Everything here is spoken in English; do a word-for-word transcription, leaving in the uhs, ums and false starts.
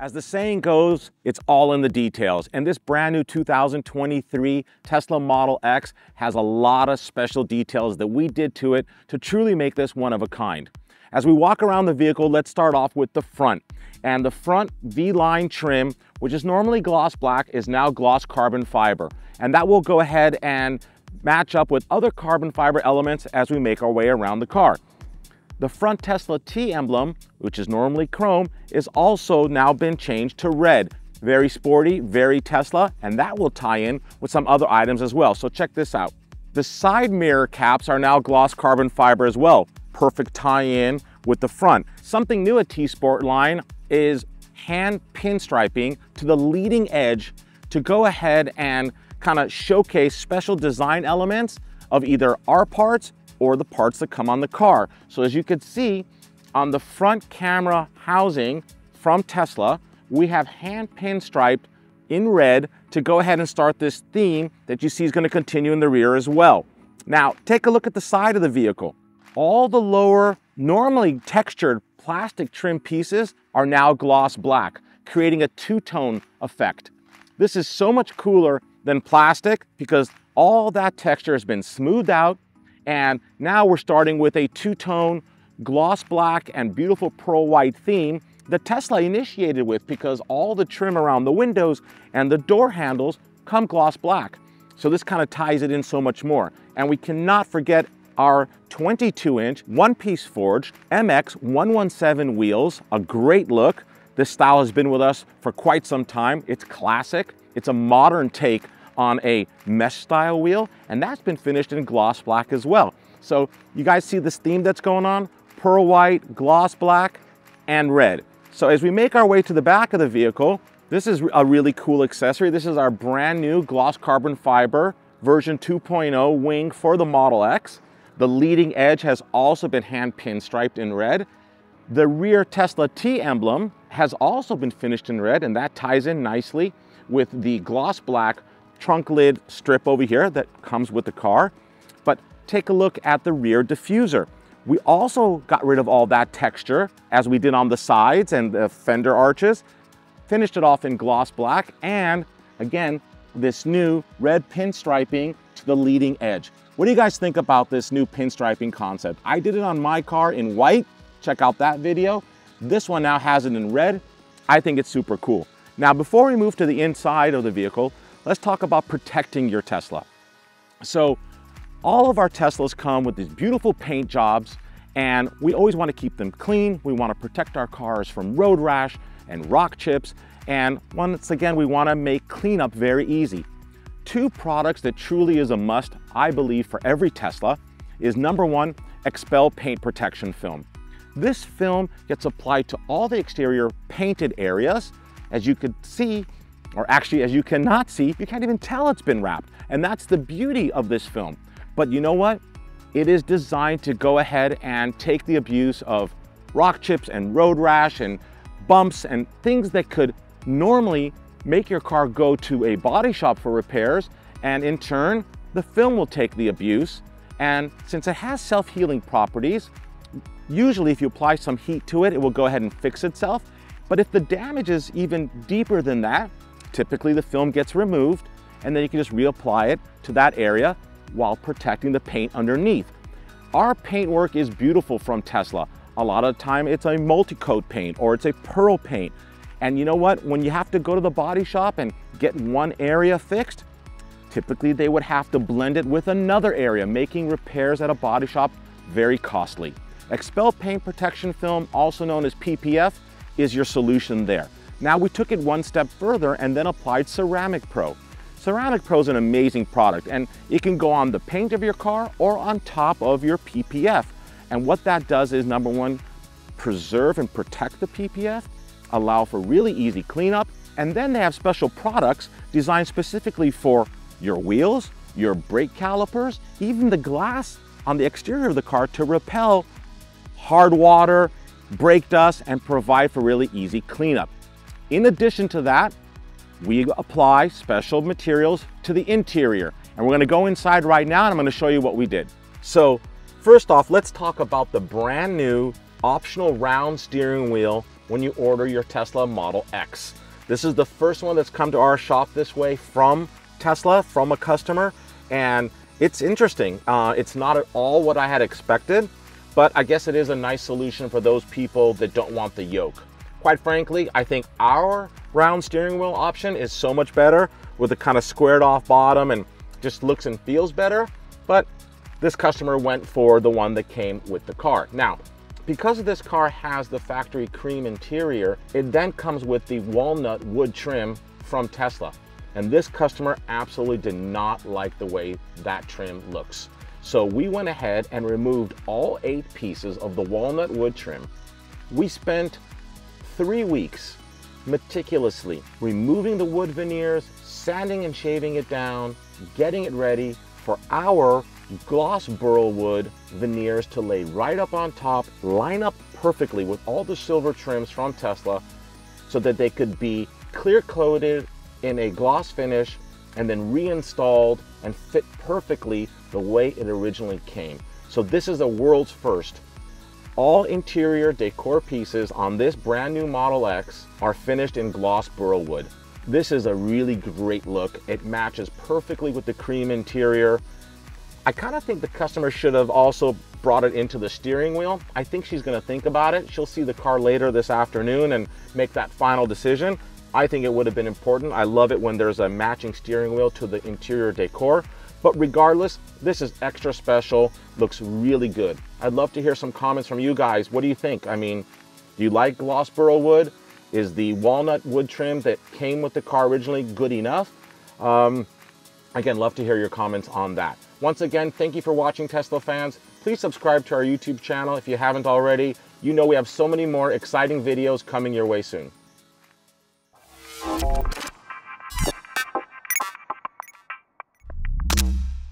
As the saying goes, it's all in the details, and this brand new two thousand twenty-three Tesla Model X has a lot of special details that we did to it to truly make this one of a kind. As we walk around the vehicle, let's start off with the front. And the front V-line trim, which is normally gloss black, is now gloss carbon fiber. And that will go ahead and match up with other carbon fiber elements as we make our way around the car. The front Tesla T emblem, which is normally chrome, is also now been changed to red. Very sporty, very Tesla, and that will tie in with some other items as well. So check this out. The side mirror caps are now gloss carbon fiber as well. Perfect tie-in with the front. Something new at T-Sport line is hand pinstriping to the leading edge to go ahead and kind of showcase special design elements of either our parts or the parts that come on the car. So as you can see on the front camera housing from Tesla, we have hand pinstriped in red to go ahead and start this theme that you see is going to continue in the rear as well. Now take a look at the side of the vehicle. All the lower, normally textured plastic trim pieces are now gloss black, creating a two-tone effect. This is so much cooler than plastic because all that texture has been smoothed out, and now we're starting with a two-tone gloss black and beautiful pearl white theme that Tesla initiated with, because all the trim around the windows and the door handles come gloss black. So this kind of ties it in so much more. And we cannot forget our twenty-two inch one-piece forged M X one seventeen wheels, a great look. This style has been with us for quite some time. It's classic. It's a modern take on a mesh style wheel, and that's been finished in gloss black as well. So you guys see this theme that's going on? Pearl white, gloss black, and red. So as we make our way to the back of the vehicle, this is a really cool accessory. This is our brand new gloss carbon fiber version two point oh wing for the Model X. The leading edge has also been hand pinstriped in red. The rear Tesla T emblem has also been finished in red, and that ties in nicely with the gloss black trunk lid strip over here that comes with the car. But take a look at the rear diffuser. We also got rid of all that texture as we did on the sides and the fender arches, finished it off in gloss black, and again, this new red pinstriping to the leading edge. What do you guys think about this new pinstriping concept? I did it on my car in white. Check out that video. This one now has it in red. I think it's super cool. Now, before we move to the inside of the vehicle, let's talk about protecting your Tesla. So all of our Teslas come with these beautiful paint jobs, and we always want to keep them clean. We want to protect our cars from road rash and rock chips. And once again, we want to make cleanup very easy. Two products that truly is a must, I believe, for every Tesla is number one, X P E L paint protection film. This film gets applied to all the exterior painted areas. As you could see, or actually as you cannot see, you can't even tell it's been wrapped. And that's the beauty of this film. But you know what? It is designed to go ahead and take the abuse of rock chips and road rash and bumps and things that could normally make your car go to a body shop for repairs, and in turn, the film will take the abuse. And since it has self-healing properties, usually if you apply some heat to it, it will go ahead and fix itself. But if the damage is even deeper than that, typically the film gets removed, and then you can just reapply it to that area while protecting the paint underneath. Our paintwork is beautiful from Tesla. A lot of the time it's a multi-coat paint or it's a pearl paint. And you know what? When you have to go to the body shop and get one area fixed, typically they would have to blend it with another area, making repairs at a body shop very costly. X P E L paint protection film, also known as P P F, is your solution there. Now we took it one step further and then applied Ceramic Pro. Ceramic Pro is an amazing product, and it can go on the paint of your car or on top of your P P F. And what that does is, number one, preserve and protect the P P F, allow for really easy cleanup, and then they have special products designed specifically for your wheels, your brake calipers, even the glass on the exterior of the car to repel hard water, brake dust, and provide for really easy cleanup. In addition to that, we apply special materials to the interior, and we're gonna go inside right now and I'm gonna show you what we did. So first off, let's talk about the brand new optional round steering wheel when you order your Tesla Model X. This is the first one that's come to our shop this way from Tesla, from a customer, and it's interesting. Uh, it's not at all what I had expected, but I guess it is a nice solution for those people that don't want the yoke. Quite frankly, I think our round steering wheel option is so much better with a kind of squared off bottom and just looks and feels better, but this customer went for the one that came with the car. Now, because this car has the factory cream interior, it then comes with the walnut wood trim from Tesla. And this customer absolutely did not like the way that trim looks. So we went ahead and removed all eight pieces of the walnut wood trim. We spent three weeks meticulously removing the wood veneers, sanding and shaving it down, getting it ready for our gloss burl wood veneers to lay right up on top, line up perfectly with all the silver trims from Tesla so that they could be clear coated in a gloss finish and then reinstalled and fit perfectly the way it originally came. So this is the world's first. All interior decor pieces on this brand new Model X are finished in gloss burl wood. This is a really great look. It matches perfectly with the cream interior. I kind of think the customer should have also brought it into the steering wheel. I think she's going to think about it. She'll see the car later this afternoon and make that final decision. I think it would have been important. I love it when there's a matching steering wheel to the interior decor. But regardless, this is extra special, looks really good. I'd love to hear some comments from you guys. What do you think? I mean, do you like gloss burl wood? Is the walnut wood trim that came with the car originally good enough? Um, again, love to hear your comments on that. Once again, thank you for watching, Tesla fans. Please subscribe to our YouTube channel if you haven't already. You know we have so many more exciting videos coming your way soon.